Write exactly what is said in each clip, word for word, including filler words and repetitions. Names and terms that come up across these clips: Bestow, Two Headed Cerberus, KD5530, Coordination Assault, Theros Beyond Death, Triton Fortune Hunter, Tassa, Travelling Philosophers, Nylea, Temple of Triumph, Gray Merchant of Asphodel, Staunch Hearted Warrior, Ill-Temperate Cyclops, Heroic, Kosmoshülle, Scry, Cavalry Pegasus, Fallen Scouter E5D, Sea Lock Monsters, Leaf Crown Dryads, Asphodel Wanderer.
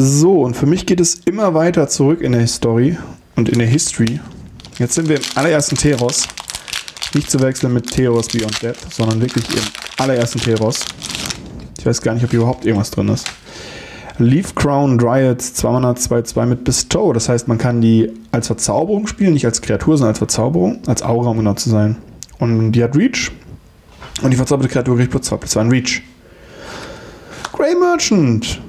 So, und für mich geht es immer weiter zurück in der Story und in der History. Jetzt sind wir im allerersten Theros. Nicht zu wechseln mit Theros Beyond Death, sondern wirklich im allerersten Theros. Ich weiß gar nicht, ob hier überhaupt irgendwas drin ist. Leaf Crown Dryads zwei zwei zwei mit Bestow. Das heißt, man kann die als Verzauberung spielen, nicht als Kreatur, sondern als Verzauberung, als Aura, um genau zu sein. Und die hat Reach. Und die verzauberte Kreatur kriegt plus zwei, plus zwei in Reach. Gray Merchant.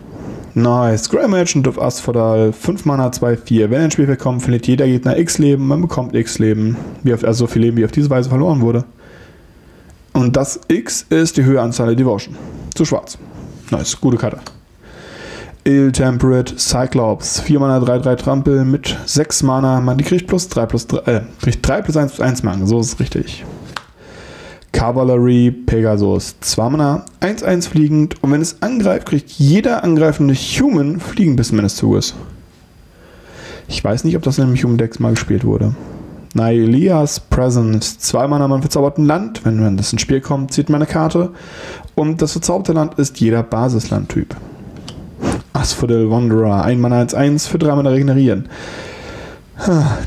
Nice. Gray Merchant of Asphodel. fünf Mana zwei vier. Wenn ein Spielfeld kommt, verliert jeder Gegner x Leben. Man bekommt x Leben. Wie auf, also so viel Leben, wie auf diese Weise verloren wurde. Und das x ist die Höheanzahl der Devotion. Zu schwarz. Nice. Gute Karte. Ill-Temperate Cyclops, vier Mana drei drei Trampel mit sechs Mana, man, die kriegt plus drei plus drei, äh, kriegt drei plus eins plus eins Mana, so ist es richtig. Cavalry Pegasus, zwei Mana eins eins fliegend, und wenn es angreift, kriegt jeder angreifende Human fliegen bis zum Ende des Zuges. Ich weiß nicht, ob das in einem Human Decks mal gespielt wurde. Nylea's Presence, zwei Mana, man verzaubert ein Land, wenn man das ins Spiel kommt, zieht man eine Karte, und das verzauberte Land ist jeder Basislandtyp. Asphodel Wanderer, ein Mana eins eins für drei Mana regenerieren.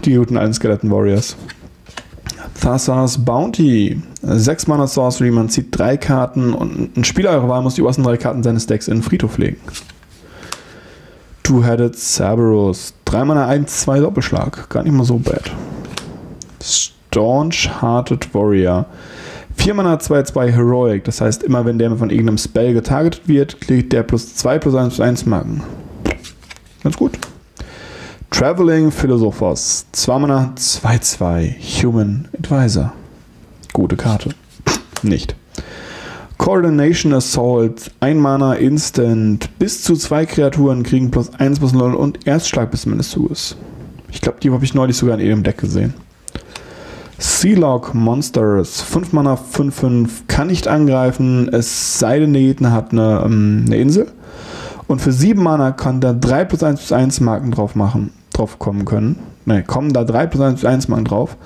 Die guten alten Skeleton Warriors. Tassa's Bounty, sechs Mana Sorcery, man zieht drei Karten und ein Spieler eurer Wahl muss die obersten drei Karten seines Decks in den Friedhof legen. Two Headed Cerberus, drei Mana eins zwei Doppelschlag, gar nicht mal so bad. Staunch Hearted Warrior, vier Mana zwei zwei Heroic, das heißt, immer wenn der von irgendeinem Spell getargetet wird, kriegt der plus zwei plus eins plus eins Marken. Ganz gut. Travelling Philosophers, zwei Mana zwei zwei Human Advisor. Gute Karte. Nicht. Coordination Assault, ein Mana Instant, bis zu zwei Kreaturen kriegen plus eins plus null und Erstschlag bis zum Ende des Zuges. Ich glaube, die habe ich neulich sogar in ihrem Deck gesehen. Sea Lock Monsters, fünf Mana fünf fünf, kann nicht angreifen, es sei denn, der Gegner hat eine, ähm, eine Insel. Und für sieben Mana kann da drei plus eins plus eins Marken drauf machen, drauf kommen können. Ne, kommen da drei plus eins plus eins Marken drauf.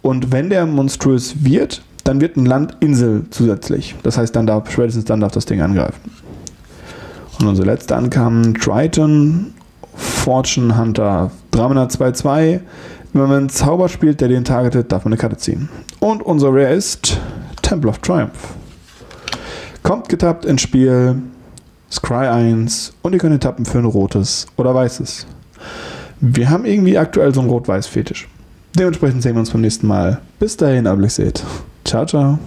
Und wenn der monströs wird, dann wird ein Land Insel zusätzlich. Das heißt, dann darf, spätestens dann darf das Ding angreifen. Und unsere letzte ankam Triton Fortune Hunter, drei Mana zwei zwei. Wenn man einen Zauber spielt, der den targetet, darf man eine Karte ziehen. Und unser Rare ist Temple of Triumph. Kommt getappt ins Spiel, Scry eins, und ihr könnt ihn tappen für ein rotes oder weißes. Wir haben irgendwie aktuell so einen Rot-Weiß-Fetisch. Dementsprechend sehen wir uns beim nächsten Mal. Bis dahin, aber ich seht. Ciao, ciao.